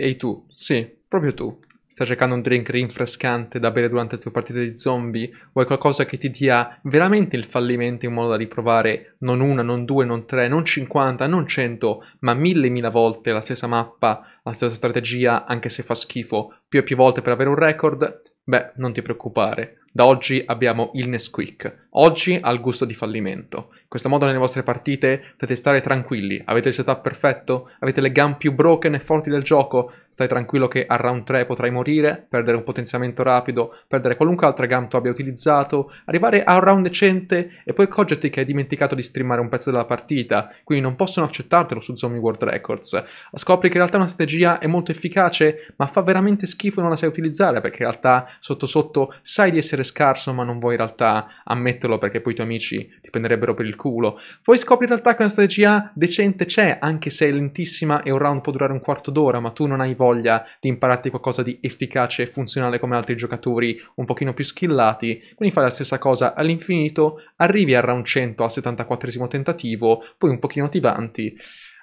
Ehi tu, sì, proprio tu. Stai cercando un drink rinfrescante da bere durante le tue partite di zombie? Vuoi qualcosa che ti dia veramente il fallimento in modo da riprovare non una, non due, non tre, non 50, non 100, ma 1000.000 volte la stessa mappa, la stessa strategia, anche se fa schifo, più e più volte per avere un record? Beh, non ti preoccupare. Da oggi abbiamo il Nesquik. Oggi ha il gusto di fallimento. In questo modo nelle vostre partite potete stare tranquilli. Avete il setup perfetto? Avete le gun più broken e forti del gioco? Stai tranquillo che al round 3 potrai morire, perdere un potenziamento rapido, perdere qualunque altra gun tu abbia utilizzato, arrivare a un round decente e poi accorgerti che hai dimenticato di streamare un pezzo della partita. Quindi non possono accettartelo su Zombie World Records. Scopri che in realtà una strategia è molto efficace, ma fa veramente schifo e non la sai utilizzare, perché in realtà sotto sotto sai di essere scarso ma non vuoi in realtà ammetterlo perché poi i tuoi amici ti prenderebbero per il culo. Poi scopri in realtà che una strategia decente c'è, anche se è lentissima e un round può durare un quarto d'ora, ma tu non hai voglia di impararti qualcosa di efficace e funzionale come altri giocatori un pochino più skillati, quindi fai la stessa cosa all'infinito, arrivi al round 100 al 74esimo tentativo, poi un pochino ti vanti,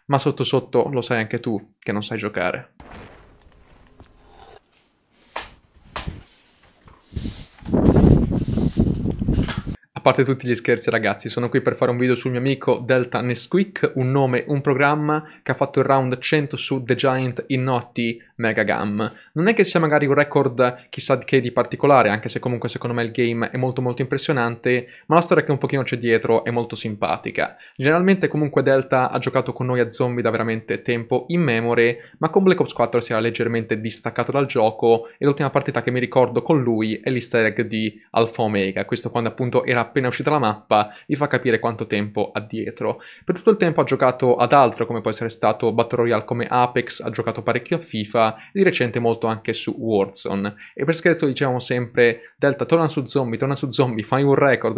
ma sotto sotto lo sai anche tu che non sai giocare. A parte tutti gli scherzi ragazzi, sono qui per fare un video sul mio amico Delta Nesquik, un nome, un programma che ha fatto il round 100 su The Giant in notti megagam. Non è che sia magari un record chissà che di particolare, anche se comunque secondo me il game è molto molto impressionante, ma la storia che un pochino c'è dietro è molto simpatica. Generalmente comunque Delta ha giocato con noi a zombie da veramente tempo immemore, ma con Black Ops 4 si era leggermente distaccato dal gioco e l'ultima partita che mi ricordo con lui è l'easter egg di Alpha Omega, questo quando appunto era appena uscita la mappa, vi fa capire quanto tempo ha dietro. Per tutto il tempo ha giocato ad altro, come può essere stato Battle Royale come Apex, ha giocato parecchio a FIFA e di recente molto anche su Warzone. E per scherzo dicevamo sempre Delta torna su zombie, fai un record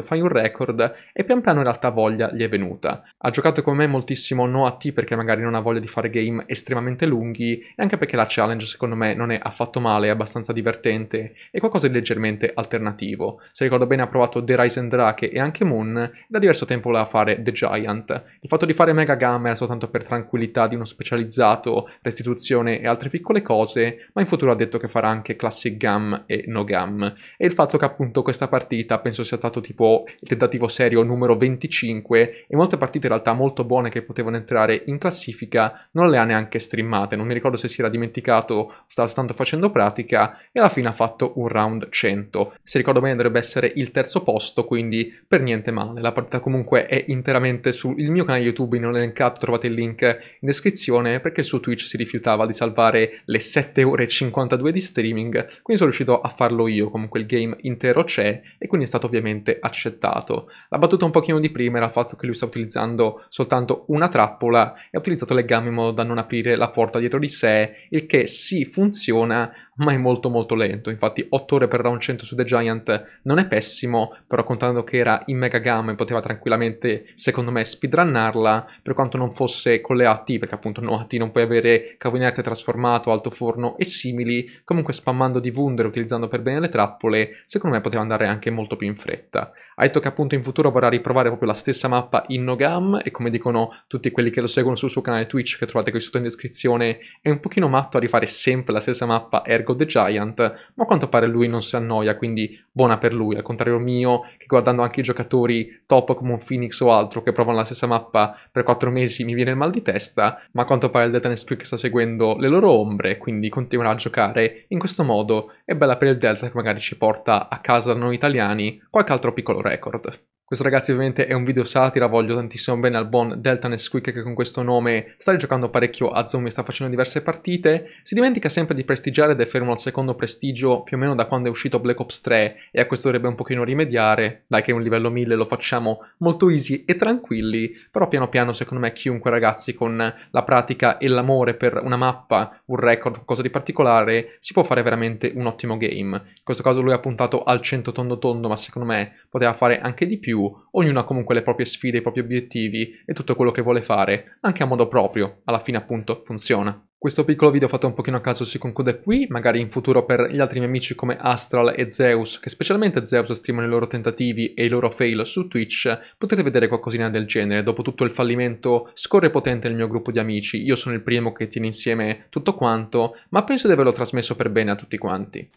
e pian piano in realtà voglia gli è venuta. Ha giocato come me moltissimo no a T perché magari non ha voglia di fare game estremamente lunghi e anche perché la challenge secondo me non è affatto male, è abbastanza divertente e qualcosa di leggermente alternativo. Se ricordo bene ha provato The Rise and Dracke e anche Moon, e da diverso tempo voleva fare The Giant. Il fatto di fare Mega Gam era soltanto per tranquillità di uno specializzato, restituzione e altre piccole cose, ma in futuro ha detto che farà anche Classic Gam e No Gam. E il fatto che appunto questa partita penso sia stato tipo il tentativo serio numero 25 e molte partite in realtà molto buone che potevano entrare in classifica non le ha neanche streamate, non mi ricordo se si era dimenticato, stava soltanto facendo pratica e alla fine ha fatto un round 100. Se ricordo bene dovrebbe essere il terzo posto, quindi per niente male. La partita comunque è interamente sul mio canale YouTube, non elencato, trovate il link in descrizione, perché su Twitch si rifiutava di salvare le 7 ore e 52 di streaming, quindi sono riuscito a farlo io, comunque il game intero c'è e quindi è stato ovviamente accettato. La battuta un pochino di prima era il fatto che lui sta utilizzando soltanto una trappola e ha utilizzato le gambe in modo da non aprire la porta dietro di sé, il che sì funziona ma è molto molto lento, infatti 8 ore per round 100 su The Giant non è pessimo, però contando che era in mega gamma e poteva tranquillamente secondo me speedrunnarla, per quanto non fosse con le AT, perché appunto no AT non puoi avere cavinarte trasformato, altoforno e simili, comunque spammando di Wunder utilizzando per bene le trappole, secondo me poteva andare anche molto più in fretta. Ha detto che appunto in futuro vorrà riprovare proprio la stessa mappa in no gam e come dicono tutti quelli che lo seguono sul suo canale Twitch, che trovate qui sotto in descrizione, è un pochino matto a rifare sempre la stessa mappa ergo The Giant, ma a quanto pare lui non si annoia, quindi buona per lui, al contrario mio che guardando anche i giocatori top come un Phoenix o altro che provano la stessa mappa per 4 mesi mi viene il mal di testa, ma a quanto pare il Delta Nesquik sta seguendo le loro ombre, quindi continuerà a giocare in questo modo e bella per il Delta che magari ci porta a casa da noi italiani qualche altro piccolo record. Questo ragazzi ovviamente è un video satira, voglio tantissimo bene al buon Delta Nesquik che con questo nome sta giocando parecchio a zombie, sta facendo diverse partite, si dimentica sempre di prestigiare ed è fermo al secondo prestigio più o meno da quando è uscito Black Ops 3 e a questo dovrebbe un pochino rimediare, dai che è un livello 1000 lo facciamo molto easy e tranquilli, però piano piano secondo me chiunque ragazzi con la pratica e l'amore per una mappa, un record, qualcosa di particolare, si può fare veramente un ottimo game. In questo caso lui ha puntato al 100 tondo tondo, ma secondo me poteva fare anche di più. Ognuno ha comunque le proprie sfide, i propri obiettivi e tutto quello che vuole fare, anche a modo proprio, alla fine appunto funziona. Questo piccolo video fatto un pochino a caso si conclude qui, magari in futuro per gli altri miei amici come Astral e Zeus, che specialmente Zeus streamano i loro tentativi e i loro fail su Twitch, potrete vedere qualcosina del genere. Dopo tutto il fallimento scorre potente il mio gruppo di amici, io sono il primo che tiene insieme tutto quanto, ma penso di averlo trasmesso per bene a tutti quanti.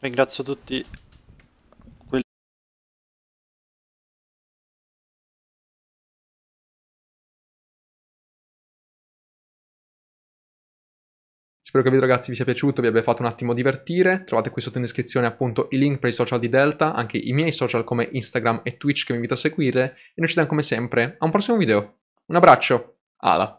Ringrazio tutti quelli... Spero che il video, ragazzi, vi sia piaciuto, vi abbia fatto un attimo divertire. Trovate qui sotto in descrizione appunto i link per i social di Delta, anche i miei social come Instagram e Twitch che vi invito a seguire, e noi ci vediamo come sempre a un prossimo video. Un abbraccio, ala!